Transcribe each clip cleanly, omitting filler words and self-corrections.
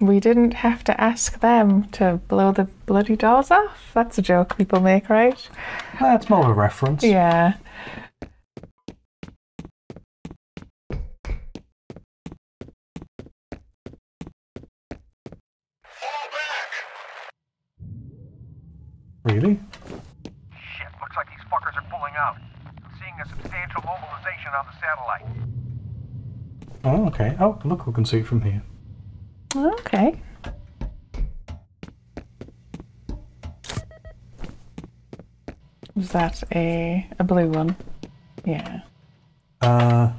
We didn't have to ask them to blow the bloody doors off. That's a joke people make, right? That's more of a reference. Yeah. Really? Shit, looks like these fuckers are pulling out. I'm seeing a substantial mobilization on the satellite. Oh, okay. Oh, look, we can see it from here. Okay. Was that a blue one? Yeah. I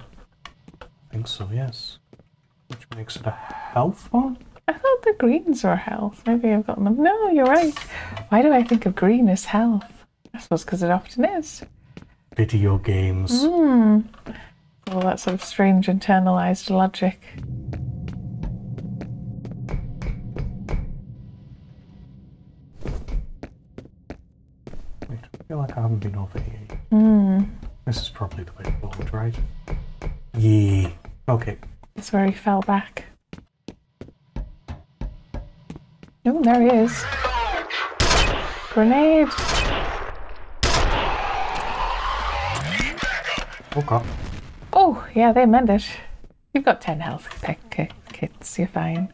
think so, yes. Which makes it a health one? I thought the greens were health. Maybe I've gotten them. No, you're right. Why do I think of green as health? I suppose because it often is. Video games. Mm. All that sort of strange internalized logic. Wait, I feel like I haven't been over here yet. Mm. This is probably the way forward, right? Yeah. Okay. That's where he fell back. Oh, there he is. Grenade! Okay. Oh, yeah, they meant it. You've got 10 health kits, you're fine.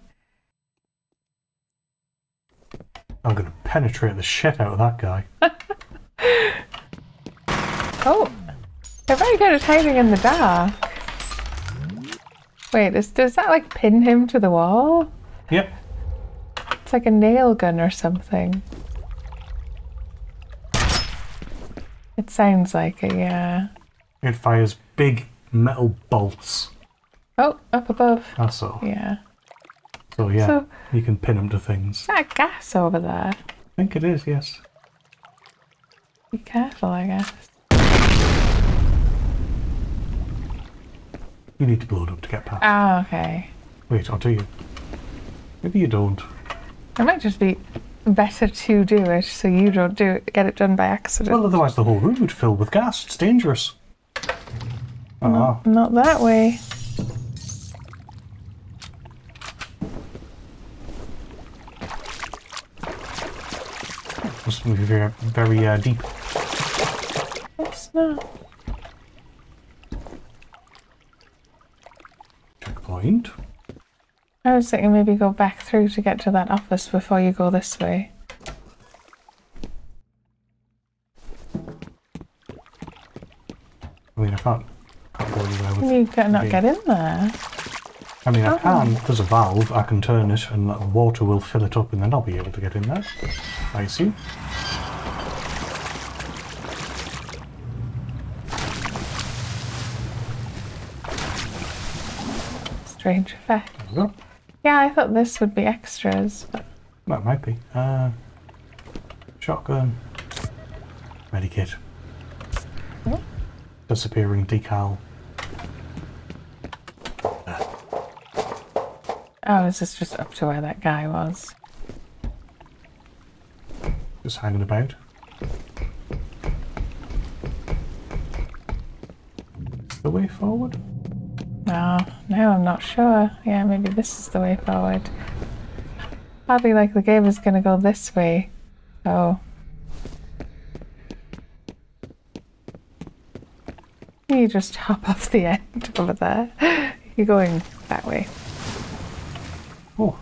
I'm gonna penetrate the shit out of that guy. Oh! They're very good at hiding in the dark. Wait, does that like pin him to the wall? Yep. It's like a nail gun or something. It sounds like it, yeah. It fires big metal bolts. Oh, up above. That's all. Yeah. So yeah, so, you can pin them to things. Is that gas over there? I think it is, yes. Be careful, I guess. You need to blow it up to get past. Ah, okay. Wait, I'll do you. Maybe you don't. It might just be better to do it so you don't do it, get it done by accident. Well, otherwise the whole room would fill with gas. It's dangerous. No, not that way. Must be very, very deep. It's not. Checkpoint. I was thinking maybe go back through to get to that office before you go this way. I mean, I can't go anywhere with it. You cannot get in there. I mean, I can. There's a valve. I can turn it and the water will fill it up and then I'll be able to get in there. I assume. Strange effect. There we go. Yeah, I thought this would be extras, but... That might be. Shotgun. Medikit. Oh. Disappearing decal. Oh, is this just up to where that guy was? Just hanging about. The way forward? Oh, no, I'm not sure. Yeah, maybe this is the way forward. Hardly like the game is going to go this way. Oh. You just hop off the end over there. You're going that way. Oh.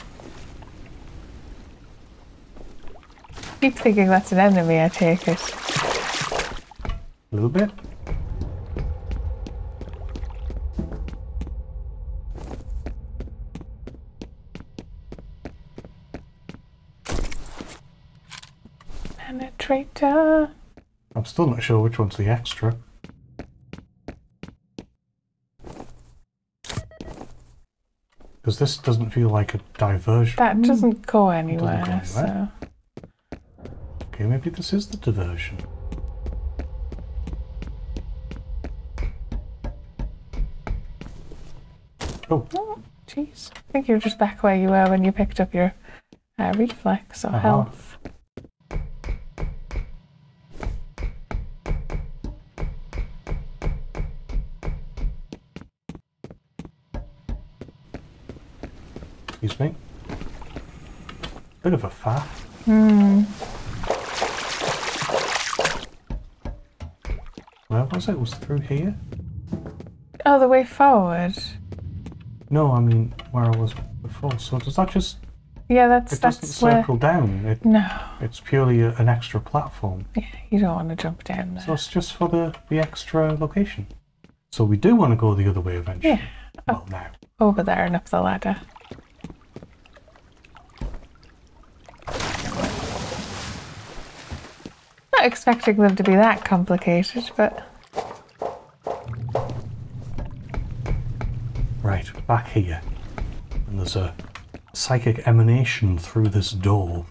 Keep thinking that's an enemy, I take it. A little bit. Traitor. I'm still not sure which one's the extra. Because this doesn't feel like a diversion. That doesn't go anywhere. Doesn't go anywhere. So. Okay, maybe this is the diversion. Oh, jeez. I think you're just back where you were when you picked up your reflex or health. Excuse me. Bit of a faff. Hmm. Where was it? Was it through here? Oh, the way forward. No, I mean where I was before. So does that just? Yeah, that's. It doesn't circle down. It, no. It's purely a, an extra platform. Yeah, you don't want to jump down there. So it's just for the extra location. So we do want to go the other way eventually. Yeah. Well, now. Over there and up the ladder. Not expecting them to be that complicated, but. Right, back here. And there's a psychic emanation through this door.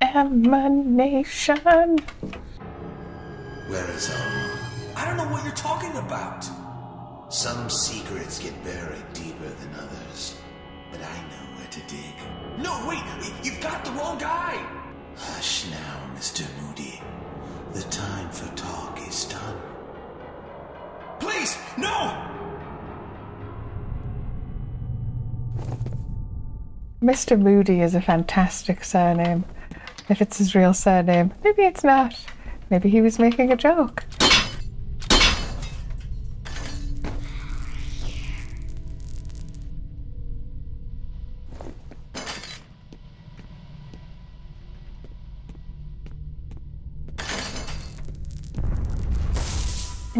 Emanation! Where is Alma? I don't know what you're talking about! Some secrets get buried deeper than others, but I know where to dig. No, wait! You've got the wrong guy! Hush now, Mr. Moody. The time for talk is done. Please, no! Mr. Moody is a fantastic surname. If it's his real surname, maybe it's not. Maybe he was making a joke.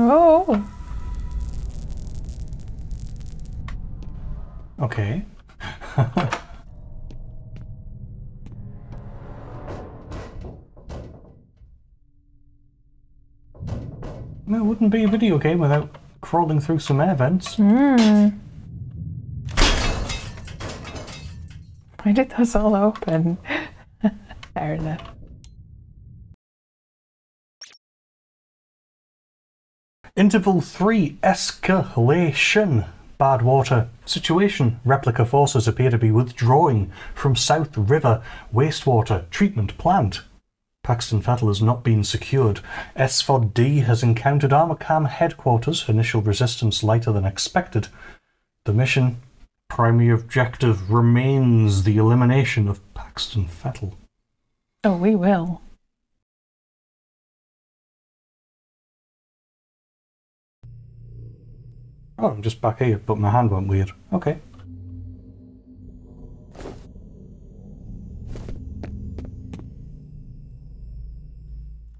Oh. Okay. It wouldn't be a video game without crawling through some air vents. Mm. Why did those all open? Fair enough. Interval 3, escalation. Bad water situation. Replica forces appear to be withdrawing from South River wastewater treatment plant. Paxton Fettel has not been secured. SVOD-D has encountered Armacam headquarters, initial resistance lighter than expected. The mission primary objective remains the elimination of Paxton Fettel. Oh, we will. Oh, I'm just back here, but my hand went weird. Okay.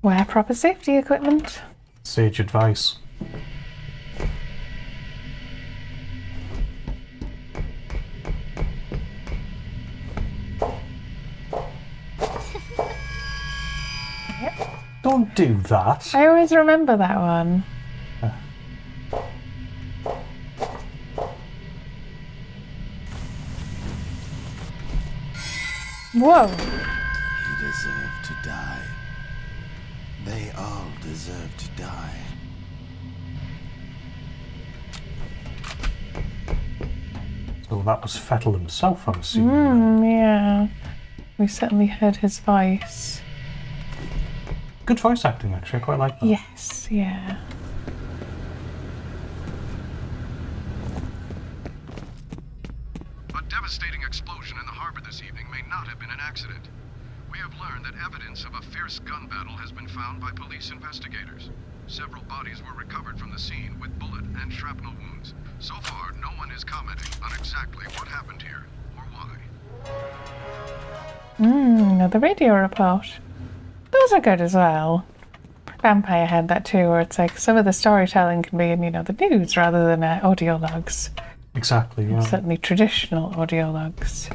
Wear proper safety equipment. Sage advice. Yep. Don't do that. I always remember that one. Whoa. He deserved to die. They all deserve to die. So that was Fettel himself, I'm assuming. Mm, yeah. We certainly heard his voice. Good voice acting, actually. I quite like that. Yes, yeah. A devastating explosion in the harbor this evening may not have been an accident. We have learned that evidence of a fierce gun battle has been found by police investigators. Several bodies were recovered from the scene with bullet and shrapnel wounds. So far, no one is commenting on exactly what happened here or why. Mmm, another radio report. Those are good as well. Vampire had that too, where it's like some of the storytelling can be in, you know, the news rather than audio logs. Exactly, yeah. And certainly traditional audio logs.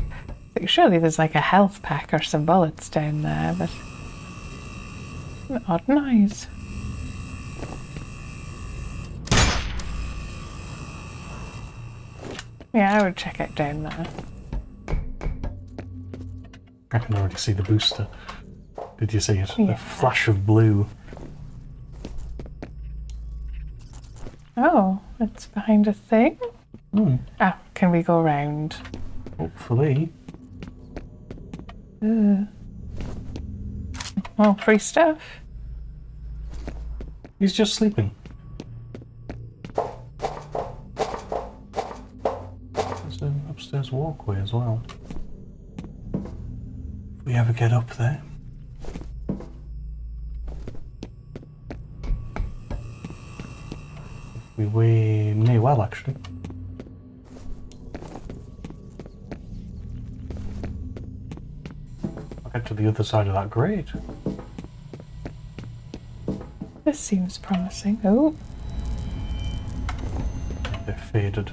Surely there's like a health pack or some bullets down there, but an odd noise. Yeah, I would check it down there. I can already see the booster. Did you see it? Yeah. The flash of blue. Oh, it's behind a thing? Mm. Oh, can we go round? Hopefully. Well, free stuff. He's just sleeping. There's an upstairs walkway as well. we ever get up there. We may well, actually. I'll get to the other side of that grate. This seems promising. Oh. They faded.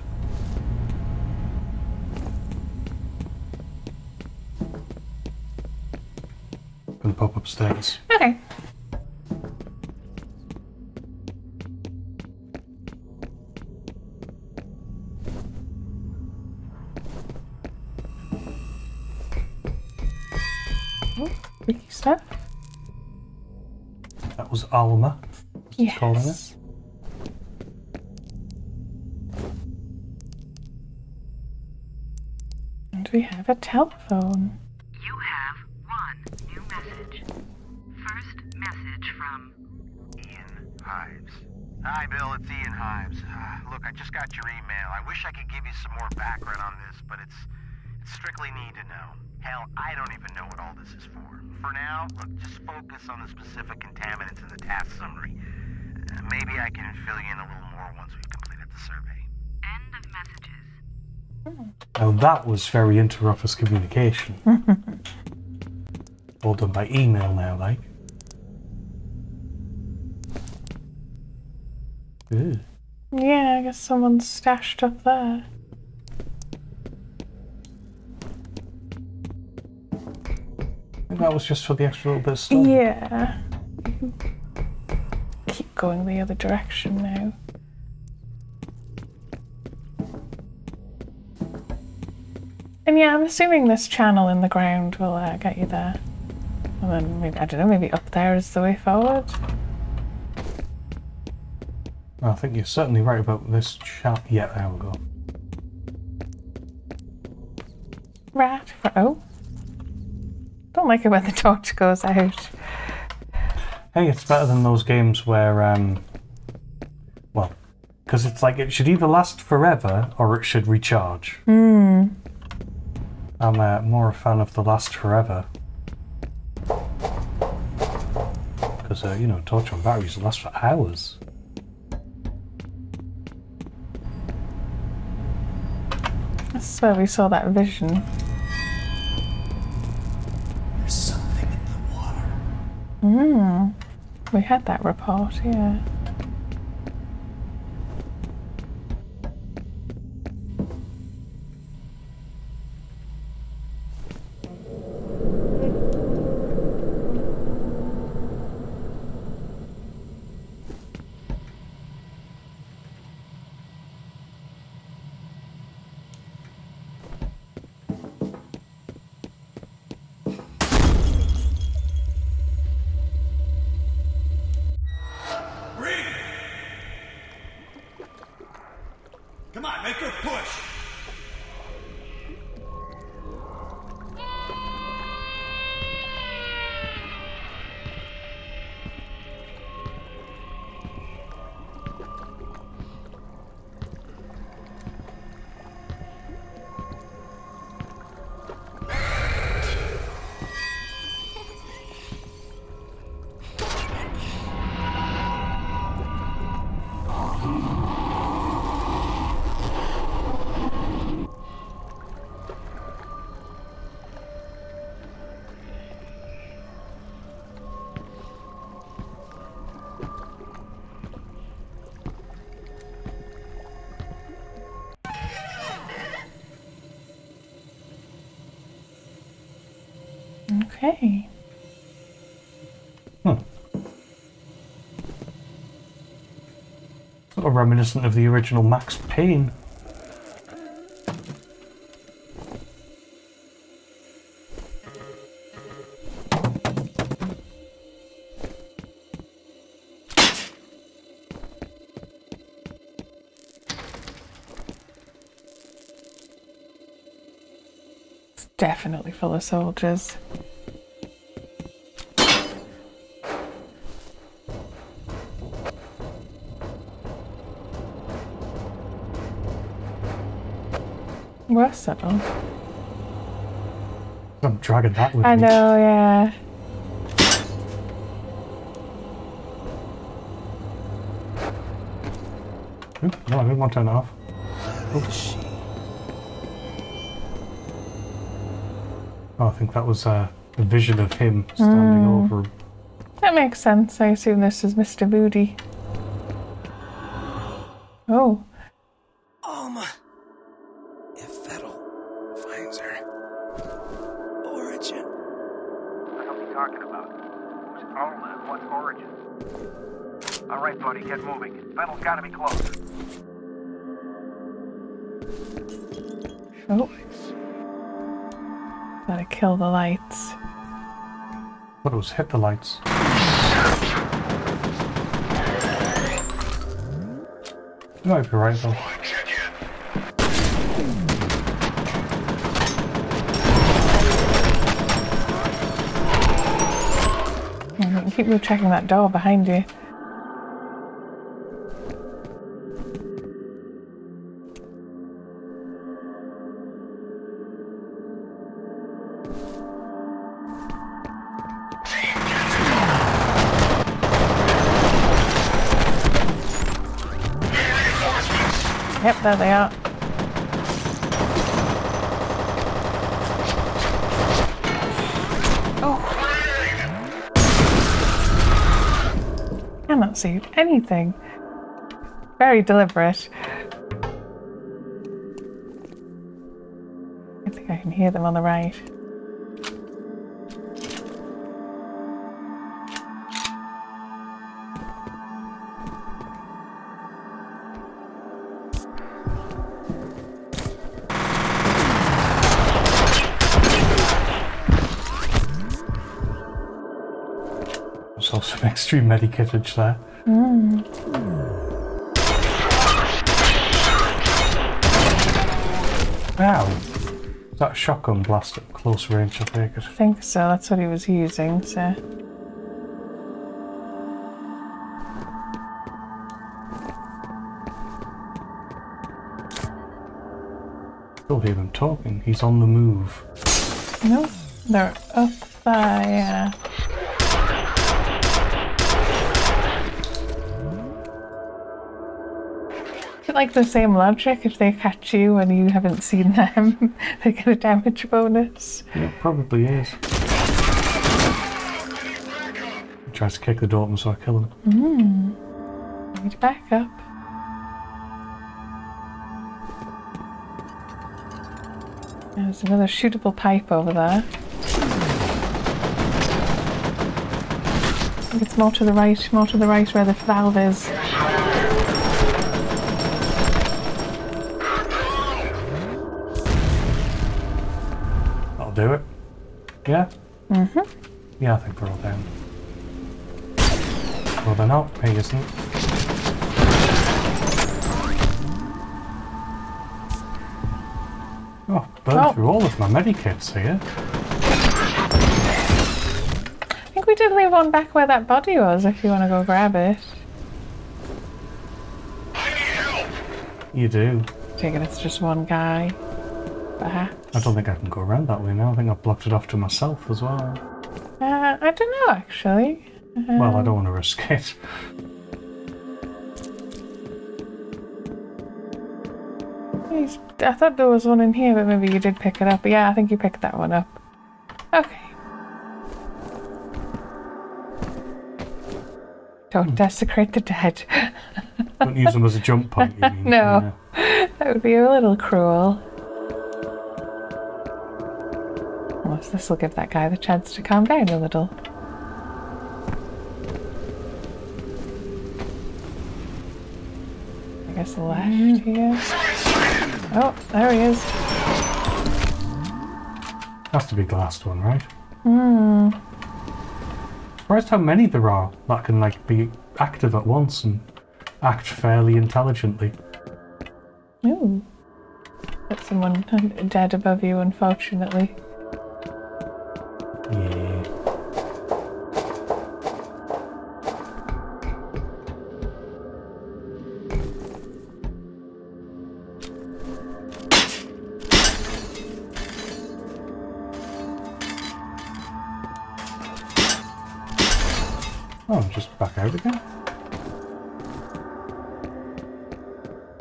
Gonna pop upstairs. Okay. That was Alma. Yes. Calling it. And we have a telephone. You have one new message. First message from Ian Hives. Hi, Bill. It's Ian Hives. Look, I just got your email. I wish I could give you some more background on this, but it's strictly need to know. Hell, I don't even know what all this is for. For now, look, just focus on the specific contaminants in the task summary. Maybe I can fill you in a little more once we've completed the survey. End of messages. Now that was very inter-office communication. All done by email now, like. Ew. Yeah, I guess someone's stashed up there. That was just for the extra little bit of stuff. Yeah. Keep going the other direction now. And yeah, I'm assuming this channel in the ground will get you there. And then maybe, I don't know, maybe up there is the way forward. I think you're certainly right about this channel. Yeah, there we go. Right. Oh. Don't like it when the torch goes out. Hey, it's better than those games where, well, because it's like it should either last forever or it should recharge. Hmm. I'm more a fan of the last forever. Because, you know, torch on batteries will last for hours. That's where we saw that vision. Mm. We had that report, yeah. Okay. Hmm. Sort of reminiscent of the original Max Payne. It's definitely full of soldiers. We're settled. I'm dragging that with me. I know, yeah. Oops, no, I didn't want to turn it off. Oops. Oh, I think that was a vision of him standing over. That makes sense. I assume this is Mr. Moody. Oh. Alma. If Fettel finds her. Origin. What are we talking about? Who's Alma and what's Origin? All right, buddy, get moving. Fettel's got to be close. Oh. Gotta kill the lights. Thought it was hit the lights. You might be right though. I keep checking that door behind you. Yep, there they are. Oh. Cannot see anything. Very deliberate. I think I can hear them on the right. Some extreme medicatage there. Wow, is that a shotgun blast at close range? I think. So. That's what he was using. So. Still hear them talking. He's on the move. No, they're up there. Yeah. Like the same logic, if they catch you and you haven't seen them, they get a damage bonus. Yeah, it probably is. He tries to kick the door open, so I kill him. Need to back up. There's another shootable pipe over there. I think it's more to the right where the valve is. Do it. Yeah? Mm-hmm. Yeah, I think they're all down. Well, they're not. He isn't. Oh, burned through all of my medikits here. I think we did leave one back where that body was, if you want to go grab it. I need help! You do. I take it it's just one guy. Perhaps. I don't think I can go around that way now. I think I've blocked it off to myself as well. I don't know, actually. Well, I don't want to risk it. I thought there was one in here, but maybe you did pick it up. But yeah, I think you picked that one up. Okay. Don't desecrate the dead. Don't use them as a jump point, you mean? No. Yeah. That would be a little cruel. This will give that guy the chance to calm down a little. I guess left here. Oh, there he is. Has to be the last one, right? Hmm. Surprised how many there are that can like be active at once and act fairly intelligently. Ooh. That's someone dead above you, unfortunately. Yeah. Oh, just back out again.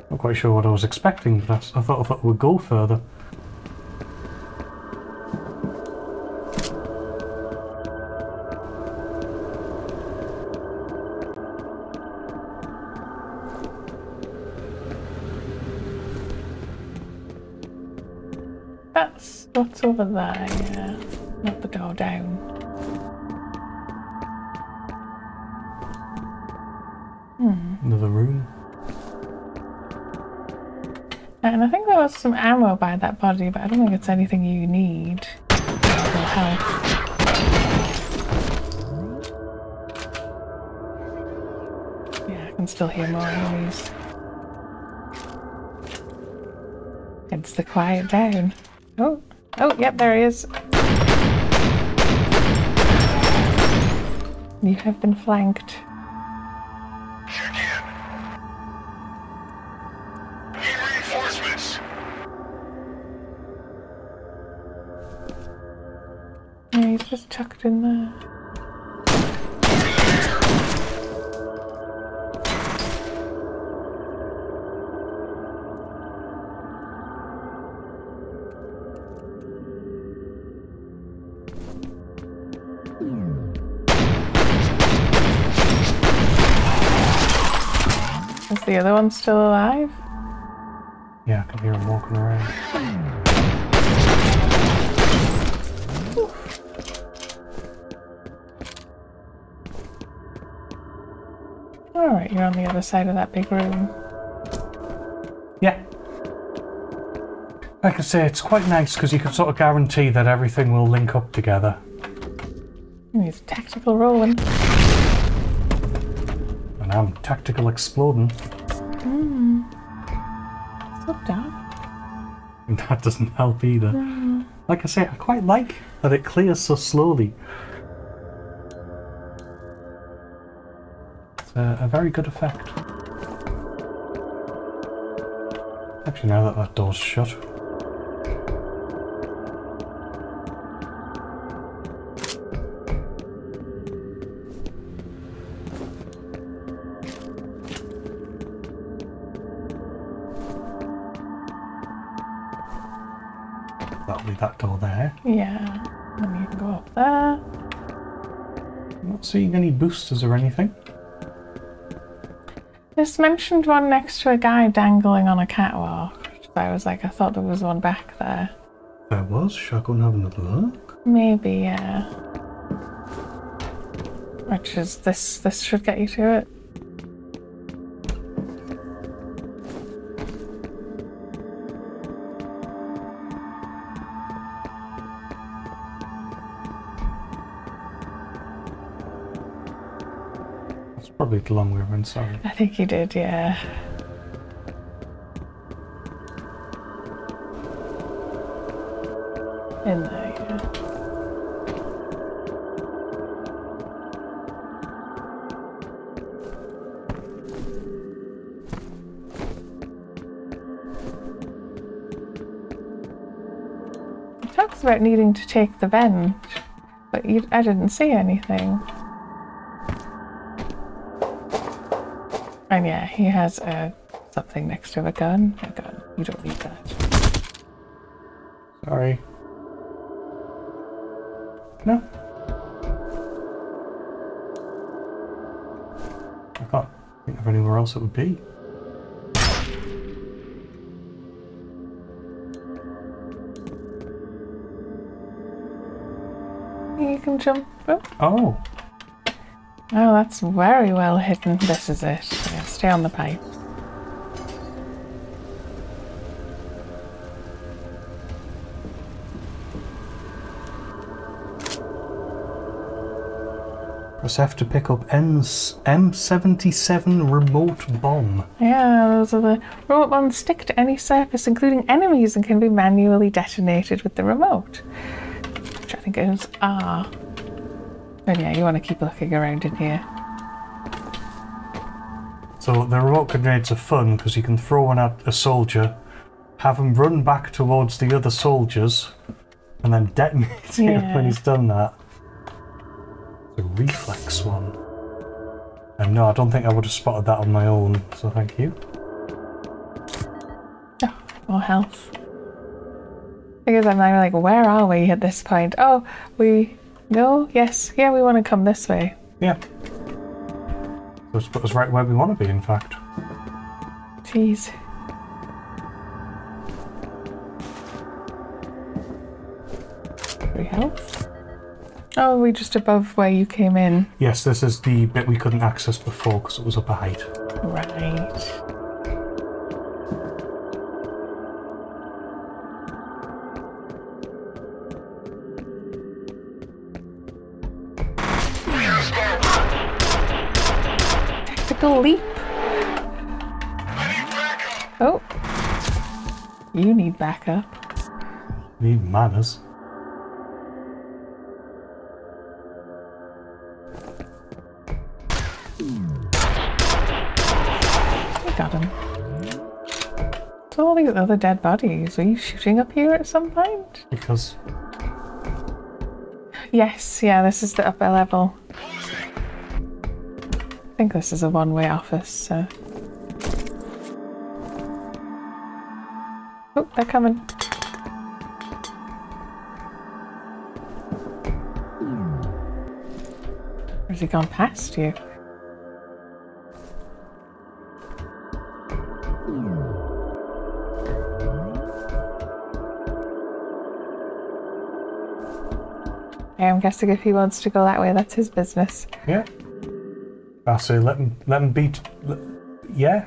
Not quite sure what I was expecting, but I thought it would go further. What's over there? Yeah. Not the door down. Another room. And I think there was some ammo by that body, but I don't think it's anything you need. Or help. Yeah, I can still hear more enemies. It's the quiet down. Oh. Oh, yep, there he is. You have been flanked. Here again. Need reinforcements. Yeah, he's just tucked in there. The other one's still alive? Yeah, I can hear him walking around. Oof. All right, you're on the other side of that big room. Yeah. Like I say, it's quite nice because you can sort of guarantee that everything will link up together. It's tactical rolling. And I'm tactical exploding. So dark. That doesn't help either. No. Like I say, I quite like that it clears so slowly. It's a very good effect. Actually, now that that door's shut. That door there. Yeah, and you can go up there. I'm not seeing any boosters or anything. This mentioned one next to a guy dangling on a catwalk. So I was like, I thought there was one back there. There was? Shall I go and have another look? Maybe, yeah. Which is this should get you to it. The long way around, sorry. I think you did, yeah. In there, yeah. It talks about needing to take the bench, but I didn't see anything. And yeah, he has something next to a gun. A gun. You don't need that. Sorry. No. I can't think of anywhere else it would be. You can jump. Oh. Oh. Oh, that's very well hidden. This is it. Yeah, stay on the pipe. Press F to pick up M77 remote bomb. Yeah, those are the remote bombs stick to any surface, including enemies, and can be manually detonated with the remote. Which I think is R. And yeah, you want to keep looking around in here. So the remote grenades are fun because you can throw one at a soldier, have him run back towards the other soldiers, and then detonate it when he's done that. The reflex one. No, I don't think I would have spotted that on my own, so thank you. Oh, more health. Because I'm like, where are we at this point? Oh, we... No? Yes? Yeah, we want to come this way. Yeah. So it's put us right where we want to be, in fact. Jeez. Free health. Oh, we're just above where you came in. Yes, this is the bit we couldn't access before because it was up a height. Right. Leap. Oh, you need backup. Need manners. I got him. It's all these other dead bodies. Are you shooting up here at some point? Because. Yes, yeah, this is the upper level. I think this is a one-way office, so... Oh, they're coming. Or has he gone past you? I'm guessing if he wants to go that way, that's his business. Yeah. I say let him beat, yeah.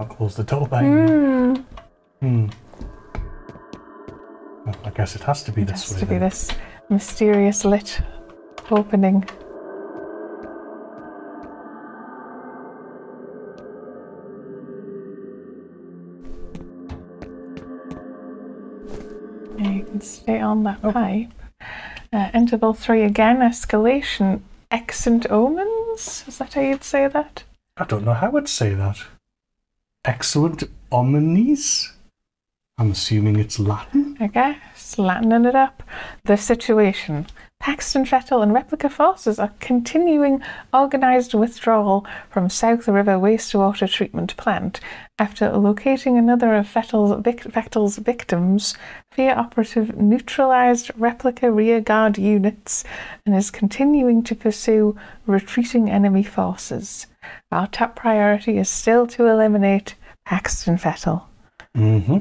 I'll close the door by now. Hmm. Well, I guess it has to be this way. It has to be this mysterious lit opening. Stay on that pipe. Interval 3 again, escalation. Extant omens? Is that how you'd say that? I don't know how I'd say that. Excellent omnes? I'm assuming it's Latin. I guess, Latining it up. The situation. Paxton Fettel and Replica forces are continuing organised withdrawal from South River wastewater treatment plant after locating another of Fettel's victims via operative neutralised Replica rearguard units and is continuing to pursue retreating enemy forces. Our top priority is still to eliminate Paxton Fettel. Mm-hmm.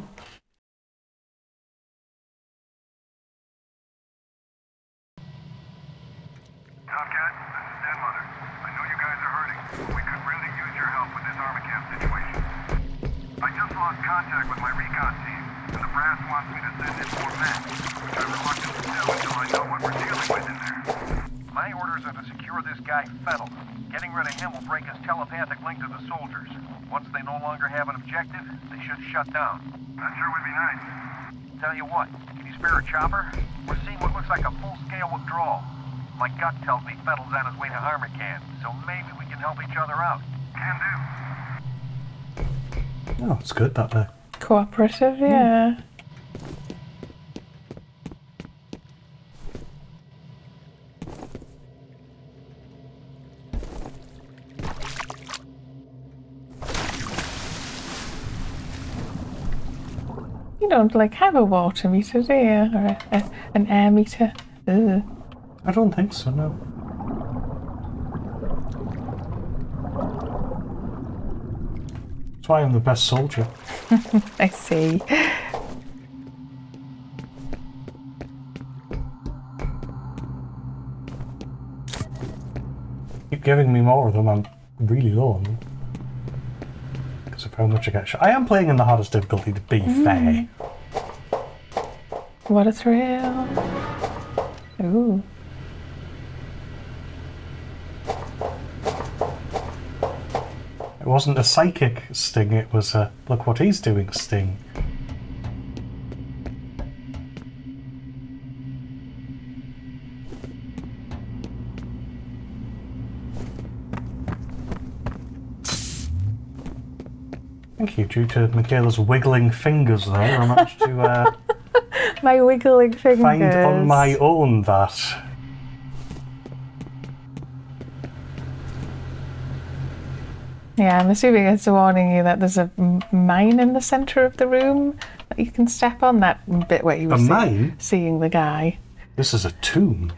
Fettel. Getting rid of him will break his telepathic link to the soldiers. Once they no longer have an objective, they should shut down. That sure would be nice. Tell you what, can you spare a chopper? We're seeing what looks like a full-scale withdrawal. My gut tells me Fettel's on his way to Armacam, so maybe we can help each other out. Can do. Oh, it's good that there. Cooperative, yeah. Mm. Don't like have a water meter, do you? Or an air meter? Ugh. I don't think so, no. That's why I'm the best soldier. I see. Keep giving me more of them, I'm really low on them. Because of how much I get shot. I am playing in the hardest difficulty, to be fair. What a thrill. Ooh. It wasn't a psychic sting, it was a look what he's doing sting. Thank you. Due to Michaela's wiggling fingers there, I managed to my wiggling fingers. Find on my own that. Yeah, I'm assuming it's warning you that there's a mine in the centre of the room. That you can step on that bit where you were seeing the guy. This is a tomb.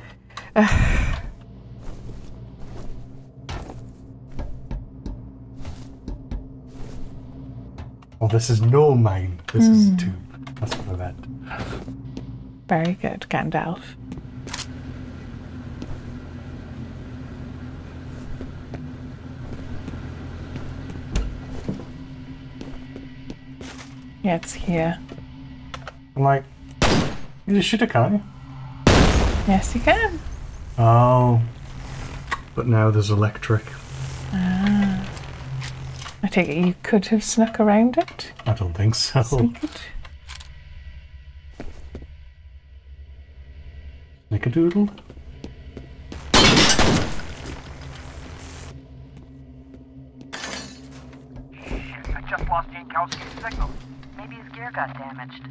Well, this is no mine. This is a tomb. That's what I meant. Very good, Gandalf. Yeah, it's here. I'm like, you just shoot it, can't you? Yes, you can. Oh. But now there's electric. Ah. I take it you could have snuck around it? I don't think so. Snickerdoodle? I just lost Jankowski's signal. Maybe his gear got damaged.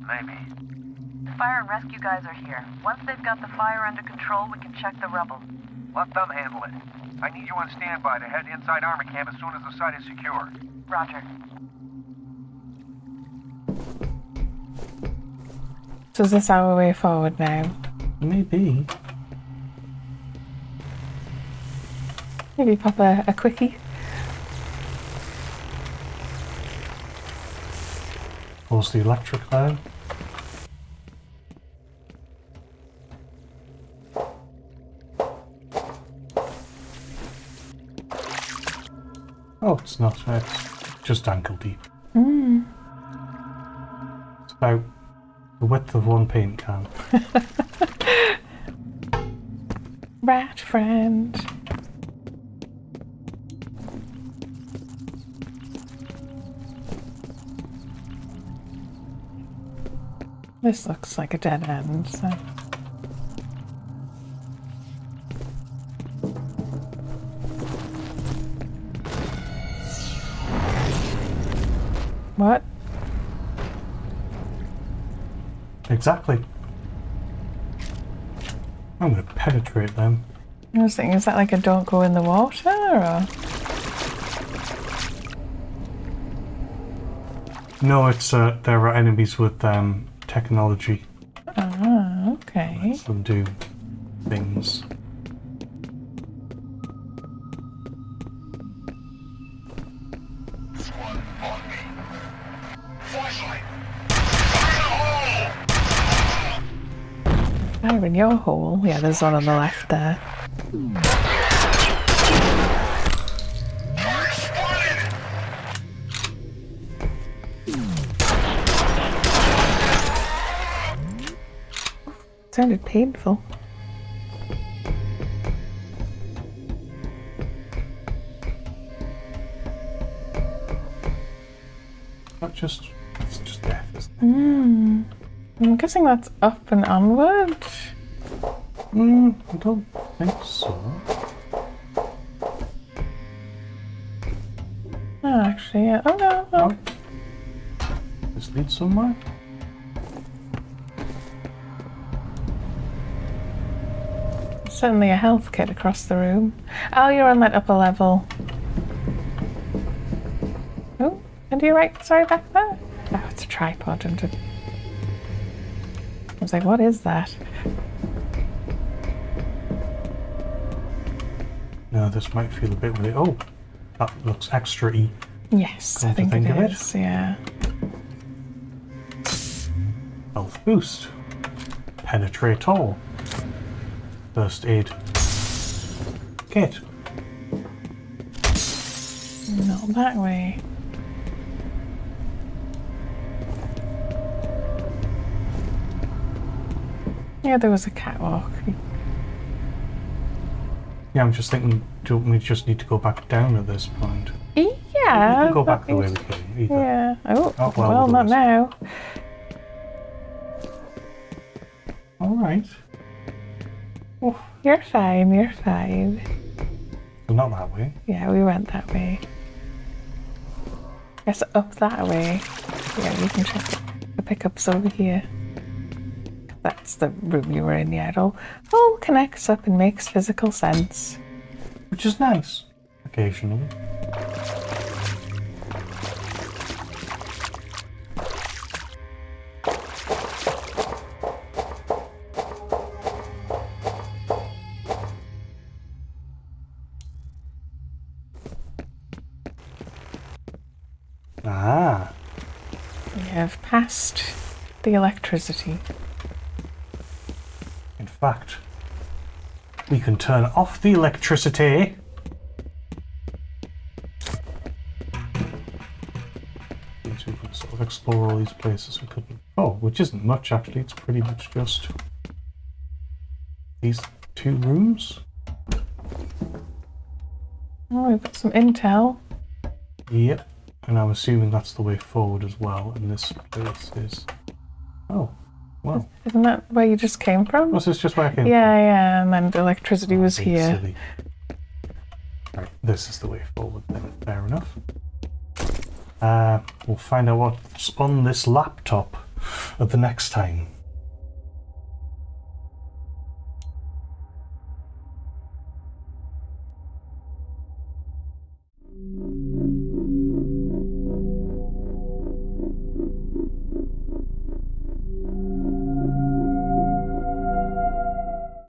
Maybe. The fire and rescue guys are here. Once they've got the fire under control, we can check the rubble. Let them handle it. I need you on standby to head inside Armacam as soon as the site is secure. Roger. So is this our way forward now? Maybe. Maybe pop a quickie. Close the electric now. Oh, it's not. It's just ankle deep. Mm. It's about the width of one paint can. Rat friend. This looks like a dead end, so... What? Exactly. I'm going to penetrate them. I was thinking, is that like a don't go in the water, or...? No, it's, there are enemies with, technology. Ah, okay. Let's them do things. Fire in your hole. Yeah, there's one on the left there. Sounded painful. Not just, it's just death, isn't it? Mm. I'm guessing that's up and onward. I don't think so. Oh, actually, yeah. Oh no. Oh. This leads somewhere. Certainly a health kit across the room. Oh, you're on that upper level. Oh, and you're right, sorry, back there. Oh, it's a tripod. And I was like, what is that? No, this might feel a bit weird. Oh, that looks extra-y. Yes, I think it is, yeah. Health boost. Penetrate all. First aid kit. Not that way. Yeah, there was a catwalk. Yeah, I'm just thinking, do we just need to go back down at this point? Yeah. We can go back the way we came either. Yeah. Oh well, not now. All right. Oh. You're fine, you're fine. Not that way. Yeah, we went that way. guess up that way. Yeah, we can check the pickups over here. That's the room you were in, yeah. It all connects up and makes physical sense. Which is nice. Occasionally. Ah. We have passed the electricity. In fact, we can turn off the electricity. We can sort of explore all these places we couldn't. Oh, which isn't much actually, it's pretty much just these two rooms. Oh, we've got some intel. Yep, and I'm assuming that's the way forward as well, and this place is... Oh. Wow. Isn't that where you just came from? Was this just where I came from? Yeah, and then the electricity was here. Silly. Right, this is the way forward then, fair enough. We'll find out what's on this laptop at the next time.